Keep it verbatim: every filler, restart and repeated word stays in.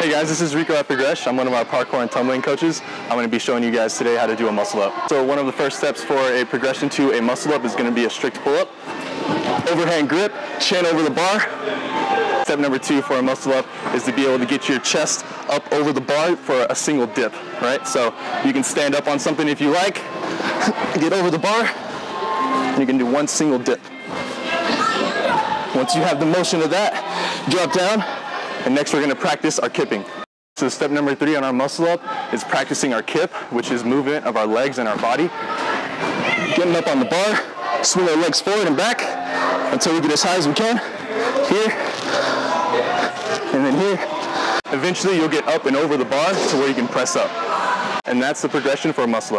Hey guys, this is Rico at Progress. I'm one of our parkour and tumbling coaches. I'm going to be showing you guys today how to do a muscle up. So one of the first steps for a progression to a muscle up is going to be a strict pull up. Overhand grip, chin over the bar. Step number two for a muscle up is to be able to get your chest up over the bar for a single dip, right? So you can stand up on something if you like, get over the bar, and you can do one single dip. Once you have the motion of that, drop down, and next we're gonna practice our kipping. So step number three on our muscle up is practicing our kip, which is movement of our legs and our body. Getting up on the bar, swing our legs forward and back until we get as high as we can. Here, and then here. Eventually you'll get up and over the bar to where you can press up. And that's the progression for a muscle up.